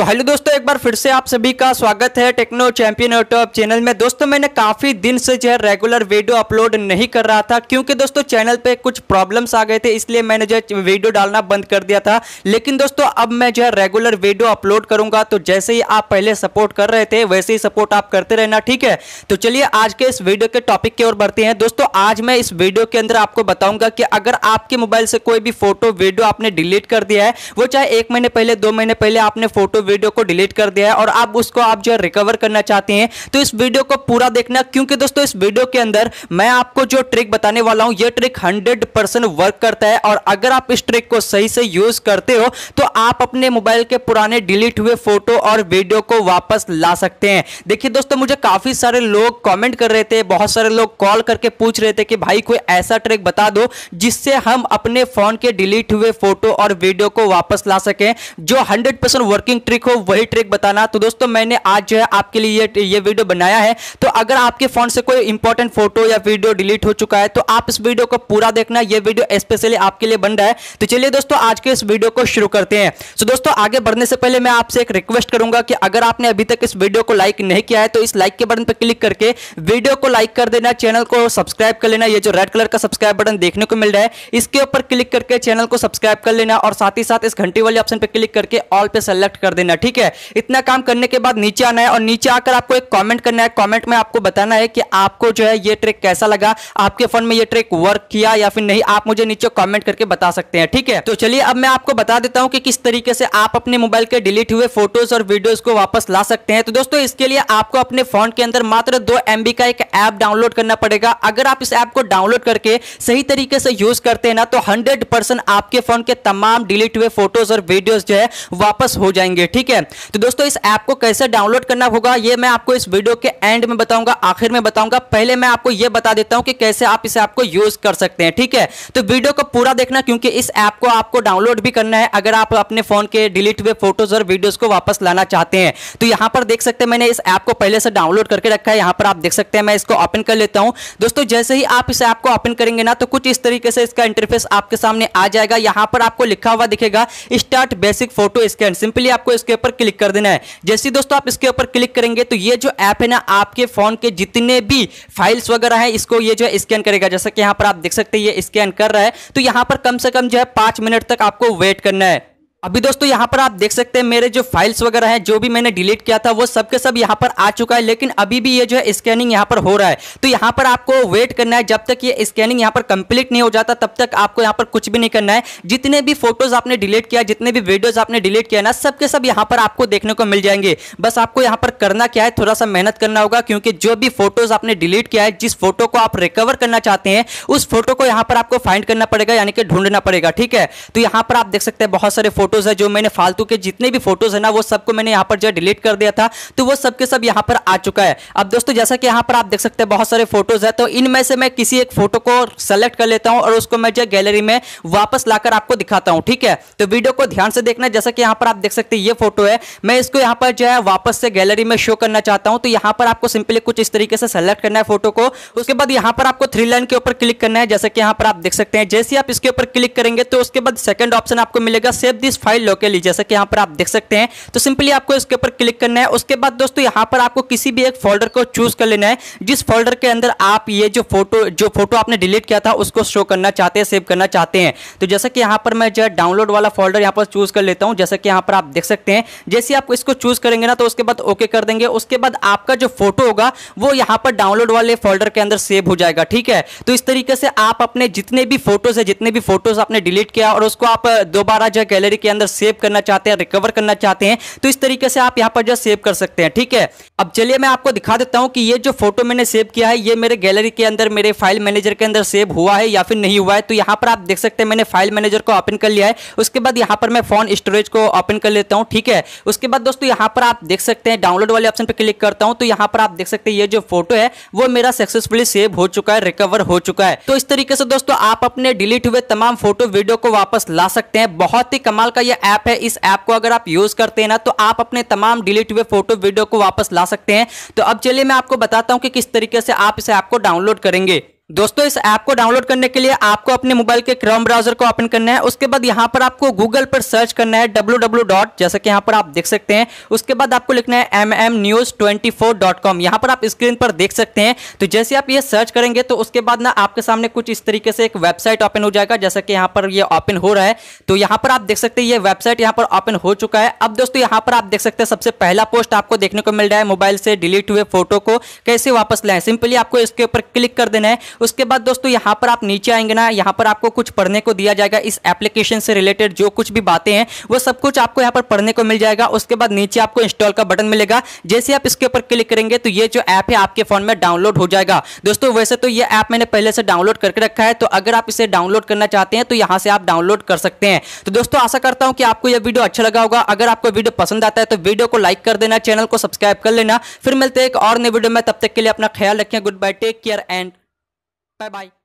तो हेलो दोस्तों, एक बार फिर से आप सभी का स्वागत है टेक्नो चैंपियन यूट्यूब चैनल में। दोस्तों मैंने काफ़ी दिन से जो है रेगुलर वीडियो अपलोड नहीं कर रहा था, क्योंकि दोस्तों चैनल पे कुछ प्रॉब्लम्स आ गए थे, इसलिए मैंने जो है वीडियो डालना बंद कर दिया था। लेकिन दोस्तों अब मैं जो है रेगुलर वीडियो अपलोड करूंगा, तो जैसे ही आप पहले सपोर्ट कर रहे थे वैसे ही सपोर्ट आप करते रहना, ठीक है। तो चलिए आज के इस वीडियो के टॉपिक की ओर बढ़ते हैं। दोस्तों आज मैं इस वीडियो के अंदर आपको बताऊंगा कि अगर आपके मोबाइल से कोई भी फोटो वीडियो आपने डिलीट कर दिया है, वो चाहे 1 महीने पहले 2 महीने पहले आपने फोटो वीडियो को डिलीट कर दिया है और आप उसको आप जो है रिकवर करना चाहते हैं, तो इस वीडियो को पूरा देखना, क्योंकि दोस्तों इस वीडियो के अंदर मैं आपको जो ट्रिक बताने वाला हूं, ये ट्रिक 100% वर्क करता है। और अगर आप इस ट्रिक को सही से यूज करते हो तो आप अपने मोबाइल के पुराने डिलीट हुए फोटो और वीडियो को वापस ला सकते हैं। देखिए दोस्तों, मुझे काफी सारे लोग कॉमेंट कर रहे थे, बहुत सारे लोग कॉल करके पूछ रहे थे कि भाई कोई ऐसा ट्रिक बता दो जिससे हम अपने फोन के डिलीट हुए फोटो और वीडियो को वापस ला सकें, जो 100% वर्किंग ट्रिक हो वही ट्रिक बताना। तो दोस्तों मैंने आज जो है आपके लिए ये वीडियो बनाया है। तो अगर आपके फोन से कोई इंपॉर्टेंट फोटो या वीडियो डिलीट हो चुका है तो आप इस वीडियो को पूरा देखना, ये वीडियो स्पेशली आपके लिए बन रहा है। तो चलिए दोस्तों आज के इस वीडियो को शुरू करते हैं। तो दोस्तों आगे बढ़ने से पहले मैं आपसे एक रिक्वेस्ट करूंगा कि अगर आपने अभी तक इस वीडियो को लाइक नहीं किया है तो इस लाइक के बटन पर क्लिक करके वीडियो को लाइक कर देना, चैनल को सब्सक्राइब कर लेना। ये जो रेड कलर का सब्सक्राइब बटन देखने को मिल रहा है, इसके ऊपर क्लिक करके चैनल को सब्सक्राइब कर लेना और साथ ही साथ इस घंटी वाले ऑप्शन पर क्लिक करके ऑल पे सेलेक्ट कर देना, ठीक है। इतना काम करने के बाद नीचे आना है और नीचे आकर आपको एक कमेंट करना है। कमेंट में आपको बताना है कि आपको जो है ये ट्रिक कैसा लगा, आपके फोन में ये ट्रिक वर्क किया या फिर नहीं, आप मुझे नीचे कमेंट करके बता सकते हैं, ठीक है। तो चलिए अब मैं आपको बता देता हूं कि किस तरीके से आप अपने मोबाइल के डिलीट हुए फोटोज और वीडियोज को वापस ला सकते हैं। तो दोस्तों इसके लिए आपको अपने फोन के अंदर मात्र 2 MB का एक ऐप डाउनलोड करना पड़ेगा। अगर आप इस ऐप को डाउनलोड करके सही तरीके से यूज करते हैं ना, तो 100% आपके फोन के तमाम डिलीट हुए फोटोज और वीडियोज जो है वापस हो जाएंगे, ठीक है। तो दोस्तों इस ऐप को कैसे डाउनलोड करना होगा ये मैं आपको इस वीडियो के एंड में बताऊंगा, आखिर में बताऊंगा। पहले मैं आपको ये बता देता हूं कि कैसे आप इस ऐप को यूज कर सकते हैं, ठीक है। तो वीडियो को पूरा देखना, क्योंकि इस ऐप को आपको डाउनलोड भी करना है अगर आप अपने फोन के डिलीट हुए फोटोज और वीडियोज को वापस लाना चाहते हैं। तो यहां पर देख सकते हैं मैंने इस ऐप को पहले से डाउनलोड करके रखा है, यहां पर आप देख सकते हैं। मैं इसको ओपन कर लेता हूं। दोस्तों जैसे ही आप इस ऐप को ओपन करेंगे ना, तो कुछ इस तरीके से इसका इंटरफेस आपके सामने आ जाएगा। यहां पर आपको लिखा हुआ दिखेगा start basic photo scan, simply आपको इसके ऊपर क्लिक कर देना है। जैसे ही दोस्तों आप इसके ऊपर क्लिक करेंगे तो ये जो ऐप है ना, आपके फोन के जितने भी फाइल्स वगैरह हैं इसको ये जो है स्कैन करेगा। जैसा कि यहां पर आप देख सकते हैं ये स्कैन कर रहा है। तो यहां पर कम से कम जो है 5 मिनट तक आपको वेट करना है। अभी दोस्तों यहाँ पर आप देख सकते हैं मेरे जो फाइल्स वगैरह हैं जो भी मैंने डिलीट किया था वो सब के सब यहाँ पर आ चुका है, लेकिन अभी भी ये जो है स्कैनिंग यहाँ पर हो रहा है। तो यहाँ पर आपको वेट करना है, जब तक ये स्कैनिंग यहाँ पर कंप्लीट नहीं हो जाता तब तक आपको यहाँ पर कुछ भी नहीं करना है। जितने भी फोटोज आपने डिलीट किया, जितने भी वीडियोज आपने डिलीट किया ना, सबके सब यहाँ पर आपको देखने को मिल जाएंगे। बस आपको यहाँ पर करना क्या है, थोड़ा सा मेहनत करना होगा, क्योंकि जो भी फोटोज आपने डिलीट किया है, जिस फोटो को आप रिकवर करना चाहते हैं, उस फोटो को यहाँ पर आपको फाइंड करना पड़ेगा, यानी कि ढूंढना पड़ेगा, ठीक है। तो यहाँ पर आप देख सकते हैं बहुत सारे फोटोज है, जो मैंने फालतू के जितने भी फोटोज है ना वो सबको मैंने यहाँ पर जो डिलीट कर दिया था, तो वो सबके सब यहाँ पर आ चुका है। अब दोस्तों जैसा कि यहाँ पर आप देख सकते हैं बहुत सारे फोटोज है, तो इनमें से मैं किसी एक फोटो को सेलेक्ट कर लेता हूँ और उसको मैं जो गैलरी में वापस लाकर आपको दिखाता हूँ, ठीक है। तो वीडियो को ध्यान से देखना। जैसा कि यहाँ पर आप देख सकते हैं ये फोटो है, मैं इसको यहाँ पर जो है वापस से गैलरी में शो करना चाहता हूँ। तो यहाँ पर आपको सिंपली कुछ इस तरीके से सेलेक्ट करना है फोटो को। उसके बाद यहाँ पर आपको 3 लाइन के ऊपर क्लिक करना है, जैसे कि यहाँ पर आप देख सकते हैं। जैसे आप इसके ऊपर क्लिक करेंगे तो उसके बाद सेकंड ऑप्शन आपको मिलेगा सेव दिस फाइल लोकेली, जैसा कि यहां पर आप देख सकते हैं। तो सिंपली आपको इसके ऊपर क्लिक करना है। उसके बाद दोस्तों यहां पर आपको किसी भी एक फोल्डर को चूज कर लेना है, जिस फोल्डर के अंदर आप ये जो फोटो आपने डिलीट किया था उसको शो करना चाहते हैं, सेव करना चाहते हैं। तो जैसा कि यहां पर मैं जो डाउनलोड वाला फोल्डर यहां पर चूज कर लेता हूं, जैसा कि यहां पर आप देख सकते हैं। जैसे आप इसको चूज करेंगे ना, तो उसके बाद ओके कर देंगे। उसके बाद आपका जो फोटो होगा वो यहां पर डाउनलोड वाले फोल्डर के अंदर सेव हो जाएगा, ठीक है। तो इस तरीके से आप अपने जितने भी फोटोज है, जितने भी फोटोज आपने डिलीट किया और उसको आप दोबारा जो गैलरी के अंदर सेव करना चाहते हैं, रिकवर करना चाहते हैं, तो इस तरीके से आप यहां पर जो सेव कर सकते हैं, ठीक है। अब चलिए मैं आपको दिखा देता हूं कि ये जो फोटो मैंने सेव किया है ये मेरे गैलरी के अंदर, मेरे फाइल मैनेजर के अंदर सेव हुआ है या फिर नहीं हुआ है। तो यहां पर आप देख सकते हैं मैंने फाइल मैनेजर को ओपन कर लिया है। उसके बाद यहां पर मैं फोन स्टोरेज को ओपन कर लेता हूं, ठीक है। उसके बाद दोस्तों यहां पर आप देख सकते हैं डाउनलोड वाले ऑप्शन पर क्लिक करता हूं, तो यहां पर आप देख सकते हैं ये जो फोटो है वो मेरा सक्सेसफुली सेव हो चुका है, रिकवर हो चुका है। तो इस तरीके से दोस्तों आप अपने डिलीट हुए तमाम फोटो वीडियो को वापस ला सकते हैं। बहुत ही कमाल का ये ऐप है। इस ऐप को अगर आप यूज करते हैं ना, तो आप अपने तमाम डिलीट हुए फोटो वीडियो को वापस ला सकते हैं। तो अब चलिए मैं आपको बताता हूं कि किस तरीके से आप इस ऐप को डाउनलोड करेंगे। दोस्तों इस ऐप को डाउनलोड करने के लिए आपको अपने मोबाइल के क्रोम ब्राउजर को ओपन करना है। उसके बाद यहाँ पर आपको गूगल पर सर्च करना है www. जैसे कि यहाँ पर आप देख सकते हैं। उसके बाद आपको लिखना है mmnews24.com। यहाँ पर आप स्क्रीन पर देख सकते हैं। तो जैसे आप ये सर्च करेंगे तो उसके बाद ना आपके सामने कुछ इस तरीके से एक वेबसाइट ओपन हो जाएगा, जैसे कि यहाँ पर ये ओपन हो रहा है। तो यहाँ पर आप देख सकते हैं ये वेबसाइट यहाँ पर ओपन हो चुका है। अब दोस्तों यहाँ पर आप देख सकते हैं सबसे पहला पोस्ट आपको देखने को मिल रहा है, मोबाइल से डिलीट हुए फोटो को कैसे वापस लाएं। सिंपली आपको इसके ऊपर क्लिक कर देना है। उसके बाद दोस्तों यहाँ पर आप नीचे आएंगे ना, यहाँ पर आपको कुछ पढ़ने को दिया जाएगा। इस एप्लीकेशन से रिलेटेड जो कुछ भी बातें हैं वो सब कुछ आपको यहाँ पर पढ़ने को मिल जाएगा। उसके बाद नीचे आपको इंस्टॉल का बटन मिलेगा। जैसे आप इसके ऊपर क्लिक करेंगे तो ये जो ऐप है आपके फोन में डाउनलोड हो जाएगा। दोस्तों वैसे तो ये ऐप मैंने पहले से डाउनलोड करके रखा है, तो अगर आप इसे डाउनलोड करना चाहते हैं तो यहाँ से आप डाउनलोड कर सकते हैं। तो दोस्तों आशा करता हूँ कि आपको यह वीडियो अच्छा लगा होगा। अगर आपको वीडियो पसंद आता है तो वीडियो को लाइक कर देना, चैनल को सब्सक्राइब कर लेना। फिर मिलते हैं एक और नए वीडियो में, तब तक के लिए अपना ख्याल रखें। Goodbye, take care and bye bye.